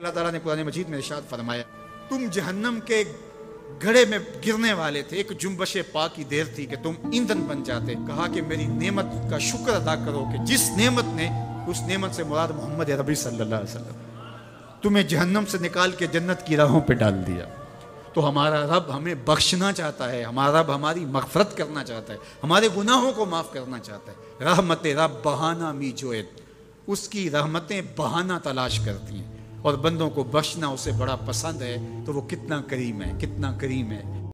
अल्लाह ताला ने कुरान-ए-मजीद में इरशाद फरमाया, तुम जहन्नम के घड़े में गिरने वाले थे, एक जुम्बशे पा की देर थी कि तुम ईंधन बन जाते। कहा कि मेरी नेमत का शुक्र अदा करो कि जिस नेमत ने, उस नेमत से मुराद मोहम्मद अरबी सल्लल्लाहु अलैहि वसल्लम, तुम्हें जहन्नम से निकाल के जन्नत की राहों पे डाल दिया। तो हमारा रब हमें बख्शना चाहता है, हमारा रब हमारी मगफरत करना चाहता है, हमारे गुनाहों को माफ़ करना चाहता है। रहमत रब बहाना मी जोएत, उसकी रहमतें बहाना तलाश करती हैं और बंदों को बख्शना उसे बड़ा पसंद है। तो वो कितना करीम है, कितना करीम है।